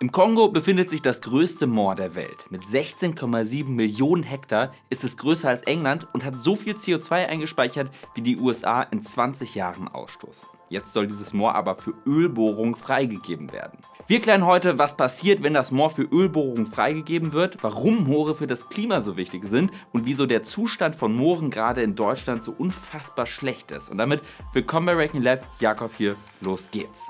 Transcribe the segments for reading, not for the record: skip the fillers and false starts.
Im Kongo befindet sich das größte Moor der Welt. Mit 16,7 Millionen Hektar ist es größer als England und hat so viel CO2 eingespeichert, wie die USA in 20 Jahren ausstoßen. Jetzt soll dieses Moor aber für Ölbohrungen freigegeben werden. Wir klären heute, was passiert, wenn das Moor für Ölbohrungen freigegeben wird, warum Moore für das Klima so wichtig sind und wieso der Zustand von Mooren gerade in Deutschland so unfassbar schlecht ist. Und damit willkommen bei Breaking Lab, Jakob hier, los geht's.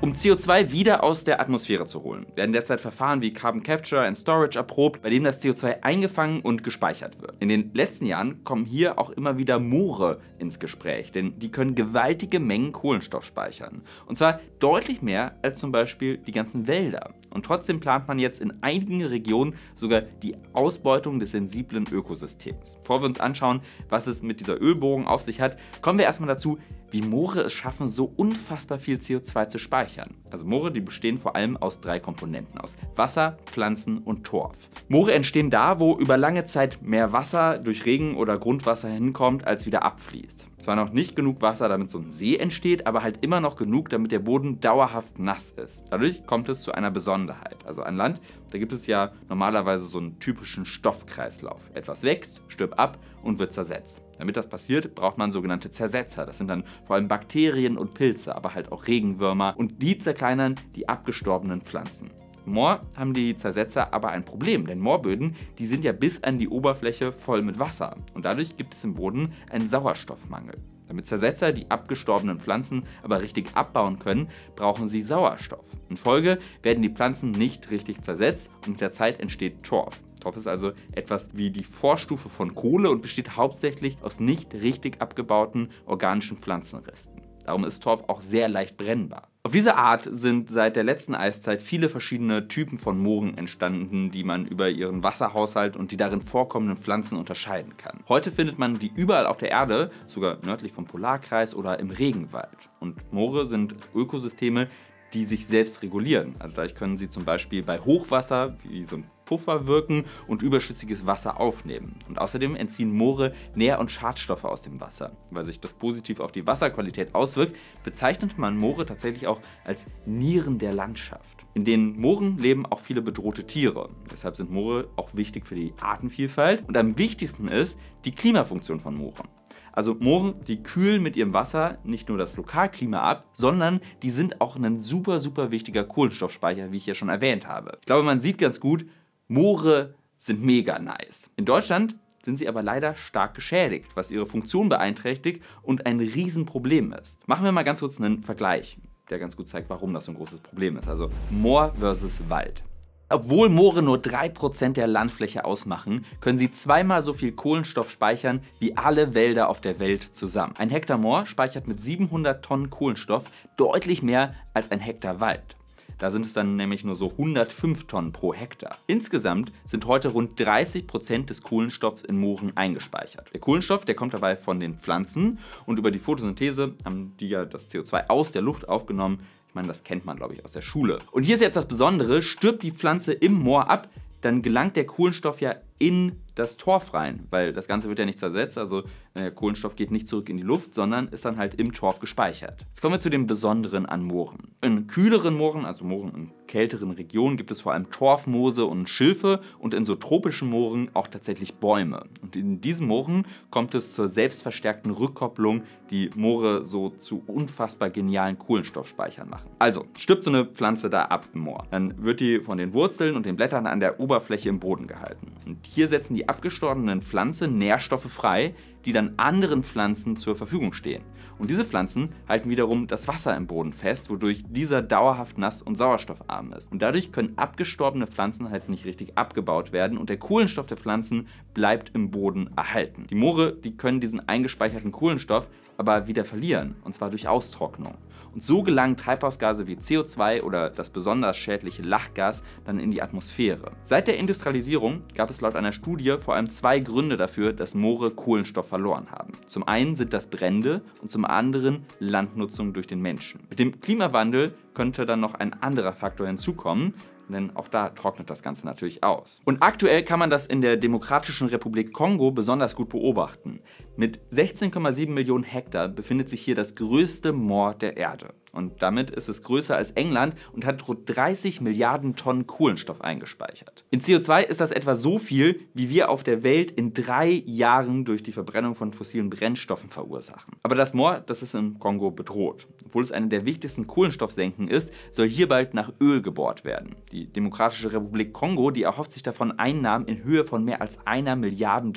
Um CO2 wieder aus der Atmosphäre zu holen, werden derzeit Verfahren wie Carbon Capture and Storage erprobt, bei denen das CO2 eingefangen und gespeichert wird. In den letzten Jahren kommen hier auch immer wieder Moore ins Gespräch, denn die können gewaltige Mengen Kohlenstoff speichern. Und zwar deutlich mehr als zum Beispiel die ganzen Wälder. Und trotzdem plant man jetzt in einigen Regionen sogar die Ausbeutung des sensiblen Ökosystems. Bevor wir uns anschauen, was es mit dieser Ölbohrung auf sich hat, kommen wir erstmal dazu, wie Moore es schaffen, so unfassbar viel CO2 zu speichern. Also Moore, die bestehen vor allem aus drei Komponenten, aus Wasser, Pflanzen und Torf. Moore entstehen da, wo über lange Zeit mehr Wasser durch Regen oder Grundwasser hinkommt, als wieder abfließt. Zwar noch nicht genug Wasser, damit so ein See entsteht, aber halt immer noch genug, damit der Boden dauerhaft nass ist. Dadurch kommt es zu einer Besonderheit. Also an Land, da gibt es ja normalerweise so einen typischen Stoffkreislauf. Etwas wächst, stirbt ab und wird zersetzt. Damit das passiert, braucht man sogenannte Zersetzer. Das sind dann vor allem Bakterien und Pilze, aber halt auch Regenwürmer. Und die zerkleinern die abgestorbenen Pflanzen. Im Moor haben die Zersetzer aber ein Problem, denn Moorböden, die sind ja bis an die Oberfläche voll mit Wasser. Und dadurch gibt es im Boden einen Sauerstoffmangel. Damit Zersetzer die abgestorbenen Pflanzen aber richtig abbauen können, brauchen sie Sauerstoff. In Folge werden die Pflanzen nicht richtig zersetzt und mit der Zeit entsteht Torf. Torf ist also etwas wie die Vorstufe von Kohle und besteht hauptsächlich aus nicht richtig abgebauten organischen Pflanzenresten. Darum ist Torf auch sehr leicht brennbar. Auf diese Art sind seit der letzten Eiszeit viele verschiedene Typen von Mooren entstanden, die man über ihren Wasserhaushalt und die darin vorkommenden Pflanzen unterscheiden kann. Heute findet man die überall auf der Erde, sogar nördlich vom Polarkreis oder im Regenwald. Und Moore sind Ökosysteme, die sich selbst regulieren. Also dadurch können sie zum Beispiel bei Hochwasser, wie so ein Puffer wirken und überschüssiges Wasser aufnehmen. Und außerdem entziehen Moore Nähr- und Schadstoffe aus dem Wasser. Weil sich das positiv auf die Wasserqualität auswirkt, bezeichnet man Moore tatsächlich auch als Nieren der Landschaft. In den Mooren leben auch viele bedrohte Tiere. Deshalb sind Moore auch wichtig für die Artenvielfalt. Und am wichtigsten ist die Klimafunktion von Mooren. Also Mooren, die kühlen mit ihrem Wasser nicht nur das Lokalklima ab, sondern die sind auch ein super wichtiger Kohlenstoffspeicher, wie ich ja schon erwähnt habe. Ich glaube, man sieht ganz gut, Moore sind mega nice. In Deutschland sind sie aber leider stark geschädigt, was ihre Funktion beeinträchtigt und ein Riesenproblem ist. Machen wir mal ganz kurz einen Vergleich, der ganz gut zeigt, warum das so ein großes Problem ist. Also Moor versus Wald. Obwohl Moore nur 3% der Landfläche ausmachen, können sie zweimal so viel Kohlenstoff speichern wie alle Wälder auf der Welt zusammen. Ein Hektar Moor speichert mit 700 Tonnen Kohlenstoff deutlich mehr als ein Hektar Wald. Da sind es dann nämlich nur so 105 Tonnen pro Hektar. Insgesamt sind heute rund 30% des Kohlenstoffs in Mooren eingespeichert. Der Kohlenstoff, der kommt dabei von den Pflanzen und über die Photosynthese haben die ja das CO2 aus der Luft aufgenommen. Ich meine, das kennt man, glaube ich, aus der Schule. Und hier ist jetzt das Besondere, stirbt die Pflanze im Moor ab, dann gelangt der Kohlenstoff ja in das Torf rein, weil das Ganze wird ja nicht zersetzt, also der Kohlenstoff geht nicht zurück in die Luft, sondern ist dann halt im Torf gespeichert. Jetzt kommen wir zu dem Besonderen an Mooren. In kühleren Mooren, also Mooren in kälteren Regionen, gibt es vor allem Torfmoose und Schilfe und in so tropischen Mooren auch tatsächlich Bäume. Und in diesen Mooren kommt es zur selbstverstärkten Rückkopplung, die Moore so zu unfassbar genialen Kohlenstoffspeichern machen. Also stirbt so eine Pflanze da ab im Moor, dann wird die von den Wurzeln und den Blättern an der Oberfläche im Boden gehalten. Und hier setzen die abgestorbenen Pflanzen Nährstoffe frei, die dann anderen Pflanzen zur Verfügung stehen. Und diese Pflanzen halten wiederum das Wasser im Boden fest, wodurch dieser dauerhaft nass und sauerstoffarm ist. Und dadurch können abgestorbene Pflanzen halt nicht richtig abgebaut werden und der Kohlenstoff der Pflanzen bleibt im Boden erhalten. Die Moore, die können diesen eingespeicherten Kohlenstoff aber wieder verlieren, und zwar durch Austrocknung. Und so gelangen Treibhausgase wie CO2 oder das besonders schädliche Lachgas dann in die Atmosphäre. Seit der Industrialisierung gab es laut einer Studie vor allem zwei Gründe dafür, dass Moore Kohlenstoff verloren haben. Zum einen sind das Brände und zum anderen Landnutzung durch den Menschen. Mit dem Klimawandel könnte dann noch ein anderer Faktor hinzukommen, denn auch da trocknet das Ganze natürlich aus. Und aktuell kann man das in der Demokratischen Republik Kongo besonders gut beobachten. Mit 16,7 Millionen Hektar befindet sich hier das größte Moor der Erde. Und damit ist es größer als England und hat rund 30 Milliarden Tonnen Kohlenstoff eingespeichert. In CO2 ist das etwa so viel, wie wir auf der Welt in 3 Jahren durch die Verbrennung von fossilen Brennstoffen verursachen. Aber das Moor, das ist im Kongo bedroht. Obwohl es eine der wichtigsten Kohlenstoffsenken ist, soll hier bald nach Öl gebohrt werden. Die Demokratische Republik Kongo, die erhofft sich davon Einnahmen in Höhe von mehr als $1 Milliarden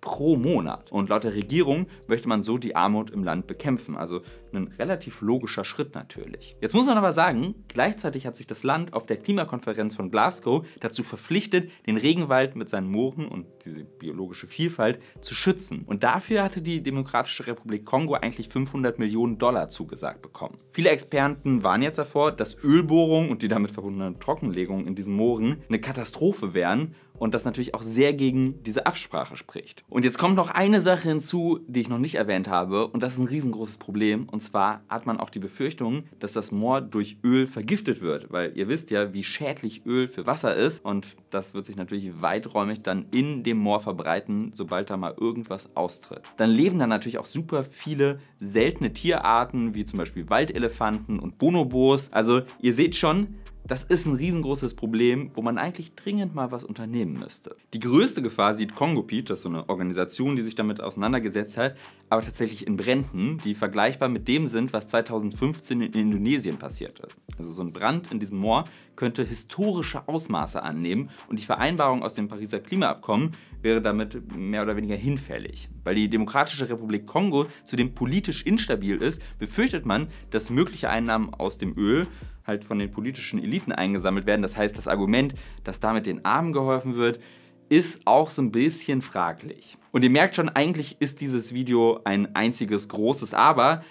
pro Monat. Und laut der Regierung möchte man so die Armut im Land bekämpfen. Also ein relativ logischer Schritt natürlich. Jetzt muss man aber sagen, gleichzeitig hat sich das Land auf der Klimakonferenz von Glasgow dazu verpflichtet, den Regenwald mit seinen Mooren und diese biologische Vielfalt zu schützen. Und dafür hatte die Demokratische Republik Kongo eigentlich $500 Millionen zugesagt bekommen. Viele Experten warnen jetzt davor, dass Ölbohrungen und die damit verbundene Trockenlegung in diesen Mooren eine Katastrophe wären und das natürlich auch sehr gegen diese Absprache spricht. Und jetzt kommt noch eine Sache hinzu, die ich noch nicht erwähnt habe, und das ist ein riesengroßes Problem. Und zwar hat man auch die Befürchtung, dass das Moor durch Öl vergiftet wird, weil ihr wisst ja, wie schädlich Öl für Wasser ist, und das wird sich natürlich weiträumig dann in dem Moor verbreiten, sobald da mal irgendwas austritt. Dann leben da natürlich auch super viele seltene Tierarten, wie zum Beispiel Waldelefanten und Bonobos. Also ihr seht schon, das ist ein riesengroßes Problem, wo man eigentlich dringend mal was unternehmen müsste. Die größte Gefahr sieht CongoPeat, das ist so eine Organisation, die sich damit auseinandergesetzt hat, aber tatsächlich in Bränden, die vergleichbar mit dem sind, was 2015 in Indonesien passiert ist. Also so ein Brand in diesem Moor könnte historische Ausmaße annehmen und die Vereinbarung aus dem Pariser Klimaabkommen wäre damit mehr oder weniger hinfällig. Weil die Demokratische Republik Kongo zudem politisch instabil ist, befürchtet man, dass mögliche Einnahmen aus dem Öl halt von den politischen Eliten eingesammelt werden. Das heißt, das Argument, dass damit den Armen geholfen wird, ist auch so ein bisschen fraglich. Und ihr merkt schon, eigentlich ist dieses Video ein einziges großes Aber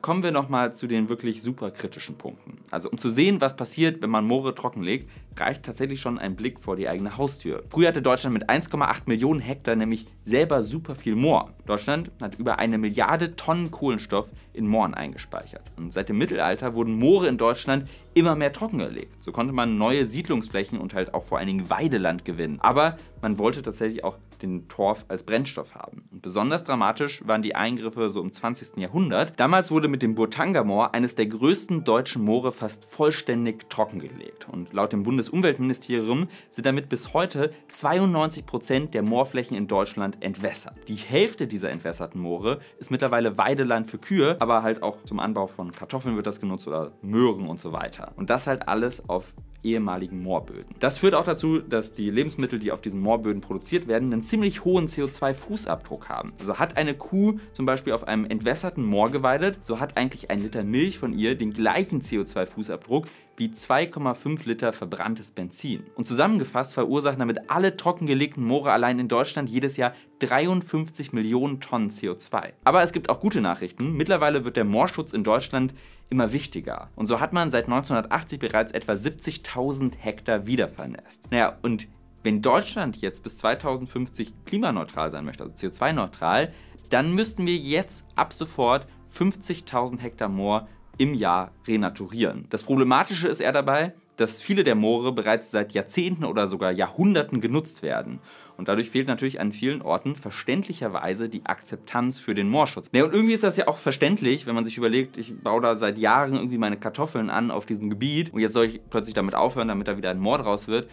kommen wir nochmal zu den wirklich super kritischen Punkten. Also um zu sehen, was passiert, wenn man Moore trockenlegt, reicht tatsächlich schon ein Blick vor die eigene Haustür. Früher hatte Deutschland mit 1,8 Millionen Hektar nämlich selber super viel Moor. Deutschland hat über 1 Milliarde Tonnen Kohlenstoff in Mooren eingespeichert. Und seit dem Mittelalter wurden Moore in Deutschland immer mehr trockengelegt. So konnte man neue Siedlungsflächen und halt auch vor allen Dingen Weideland gewinnen. Aber man wollte tatsächlich auch den Torf als Brennstoff haben. Und besonders dramatisch waren die Eingriffe so im 20. Jahrhundert. Damals wurde mit dem Burtangamoor eines der größten deutschen Moore fast vollständig trockengelegt. Und laut dem Bundesumweltministerium sind damit bis heute 92% der Moorflächen in Deutschland entwässert. Die Hälfte dieser entwässerten Moore ist mittlerweile Weideland für Kühe, aber halt auch zum Anbau von Kartoffeln wird das genutzt oder Möhren und so weiter. Und das halt alles auf ehemaligen Moorböden. Das führt auch dazu, dass die Lebensmittel, die auf diesen Moorböden produziert werden, einen ziemlich hohen CO2-Fußabdruck haben. Also hat eine Kuh zum Beispiel auf einem entwässerten Moor geweidet, so hat eigentlich 1 Liter Milch von ihr den gleichen CO2-Fußabdruck wie 2,5 Liter verbranntes Benzin. Und zusammengefasst verursachen damit alle trockengelegten Moore allein in Deutschland jedes Jahr 53 Millionen Tonnen CO2. Aber es gibt auch gute Nachrichten. Mittlerweile wird der Moorschutz in Deutschland immer wichtiger. Und so hat man seit 1980 bereits etwa 70.000 Hektar wiedervernässt. Naja, und wenn Deutschland jetzt bis 2050 klimaneutral sein möchte, also CO2-neutral, dann müssten wir jetzt ab sofort 50.000 Hektar Moor im Jahr renaturieren. Das Problematische ist eher dabei, dass viele der Moore bereits seit Jahrzehnten oder sogar Jahrhunderten genutzt werden. Und dadurch fehlt natürlich an vielen Orten verständlicherweise die Akzeptanz für den Moorschutz. Ja, und irgendwie ist das ja auch verständlich, wenn man sich überlegt, ich baue da seit Jahren irgendwie meine Kartoffeln an auf diesem Gebiet und jetzt soll ich plötzlich damit aufhören, damit da wieder ein Moor draus wird.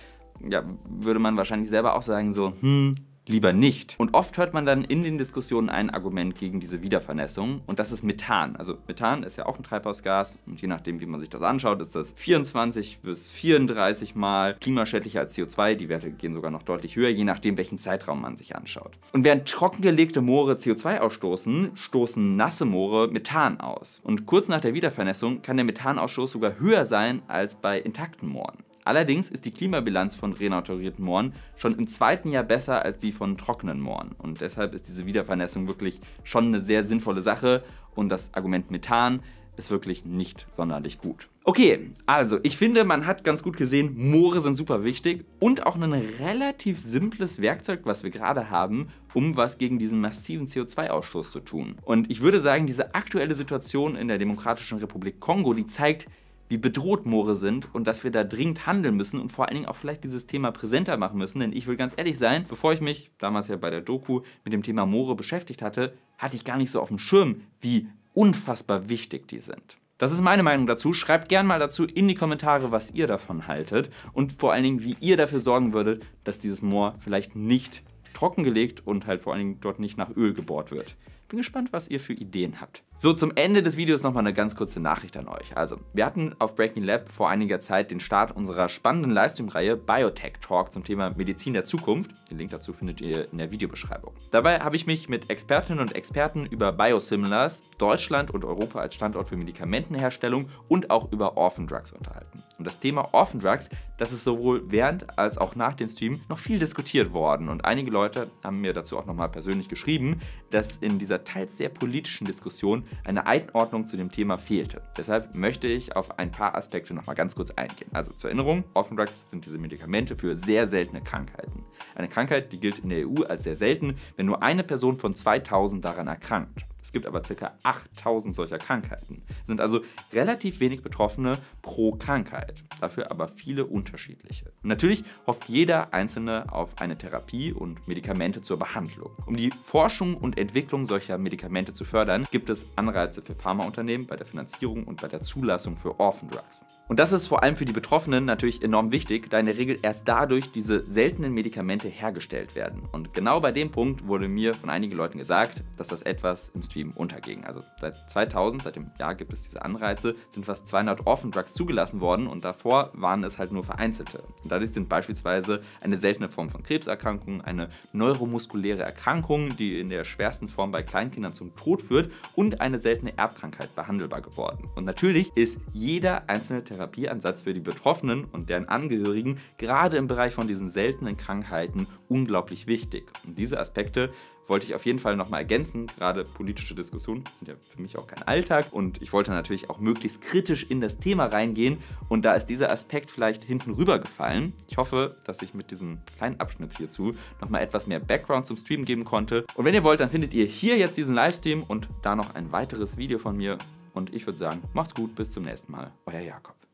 Ja, würde man wahrscheinlich selber auch sagen so, lieber nicht. Und oft hört man dann in den Diskussionen ein Argument gegen diese Wiedervernässung und das ist Methan. Also Methan ist ja auch ein Treibhausgas und je nachdem, wie man sich das anschaut, ist das 24 bis 34 Mal klimaschädlicher als CO2. Die Werte gehen sogar noch deutlich höher, je nachdem, welchen Zeitraum man sich anschaut. Und während trockengelegte Moore CO2 ausstoßen, stoßen nasse Moore Methan aus. Und kurz nach der Wiedervernässung kann der Methanausstoß sogar höher sein als bei intakten Mooren. Allerdings ist die Klimabilanz von renaturierten Mooren schon im 2. Jahr besser als die von trockenen Mooren. Und deshalb ist diese Wiedervernässung wirklich schon eine sehr sinnvolle Sache und das Argument Methan ist wirklich nicht sonderlich gut. Okay, also ich finde, man hat ganz gut gesehen, Moore sind super wichtig und auch ein relativ simples Werkzeug, was wir gerade haben, um was gegen diesen massiven CO2-Ausstoß zu tun. Und ich würde sagen, diese aktuelle Situation in der Demokratischen Republik Kongo, die zeigt, wie bedroht Moore sind und dass wir da dringend handeln müssen und vor allen Dingen auch vielleicht dieses Thema präsenter machen müssen. Denn ich will ganz ehrlich sein, bevor ich mich damals ja bei der Doku mit dem Thema Moore beschäftigt hatte, hatte ich gar nicht so auf dem Schirm, wie unfassbar wichtig die sind. Das ist meine Meinung dazu. Schreibt gerne mal dazu in die Kommentare, was ihr davon haltet und vor allen Dingen, wie ihr dafür sorgen würdet, dass dieses Moor vielleicht nicht trockengelegt und halt vor allen Dingen dort nicht nach Öl gebohrt wird. Bin gespannt, was ihr für Ideen habt. So, zum Ende des Videos nochmal eine ganz kurze Nachricht an euch. Also, wir hatten auf Breaking Lab vor einiger Zeit den Start unserer spannenden Livestream-Reihe Biotech Talk zum Thema Medizin der Zukunft. Den Link dazu findet ihr in der Videobeschreibung. Dabei habe ich mich mit Expertinnen und Experten über Biosimilars, Deutschland und Europa als Standort für Medikamentenherstellung und auch über Orphan Drugs unterhalten. Und das Thema Orphan Drugs, das ist sowohl während als auch nach dem Stream noch viel diskutiert worden. Und einige Leute haben mir dazu auch nochmal persönlich geschrieben, dass in dieser teils sehr politischen Diskussion eine Einordnung zu dem Thema fehlte. Deshalb möchte ich auf ein paar Aspekte nochmal ganz kurz eingehen. Also zur Erinnerung, Orphan Drugs sind diese Medikamente für sehr seltene Krankheiten. Eine Krankheit, die gilt in der EU als sehr selten, wenn nur eine Person von 2000 daran erkrankt. Es gibt aber ca. 8000 solcher Krankheiten. Es sind also relativ wenig Betroffene pro Krankheit, dafür aber viele unterschiedliche. Und natürlich hofft jeder Einzelne auf eine Therapie und Medikamente zur Behandlung. Um die Forschung und Entwicklung solcher Medikamente zu fördern, gibt es Anreize für Pharmaunternehmen bei der Finanzierung und bei der Zulassung für Orphan Drugs. Und das ist vor allem für die Betroffenen natürlich enorm wichtig, da in der Regel erst dadurch diese seltenen Medikamente hergestellt werden. Und genau bei dem Punkt wurde mir von einigen Leuten gesagt, dass das etwas im Stream unterging. Also seit 2000, seit dem Jahr gibt es diese Anreize, sind fast 200 Orphan Drugs zugelassen worden und davor waren es halt nur vereinzelte. Und dadurch sind beispielsweise eine seltene Form von Krebserkrankungen, eine neuromuskuläre Erkrankung, die in der schwersten Form bei Kleinkindern zum Tod führt, und eine seltene Erbkrankheit behandelbar geworden. Und natürlich ist jeder einzelne Therapieansatz für die Betroffenen und deren Angehörigen gerade im Bereich von diesen seltenen Krankheiten unglaublich wichtig. Und diese Aspekte wollte ich auf jeden Fall nochmal ergänzen. Gerade politische Diskussionen sind ja für mich auch kein Alltag und ich wollte natürlich auch möglichst kritisch in das Thema reingehen und da ist dieser Aspekt vielleicht hinten rübergefallen. Ich hoffe, dass ich mit diesem kleinen Abschnitt hierzu nochmal etwas mehr Background zum Stream geben konnte. Und wenn ihr wollt, dann findet ihr hier jetzt diesen Livestream und da noch ein weiteres Video von mir. Und ich würde sagen, macht's gut, bis zum nächsten Mal. Euer Jakob.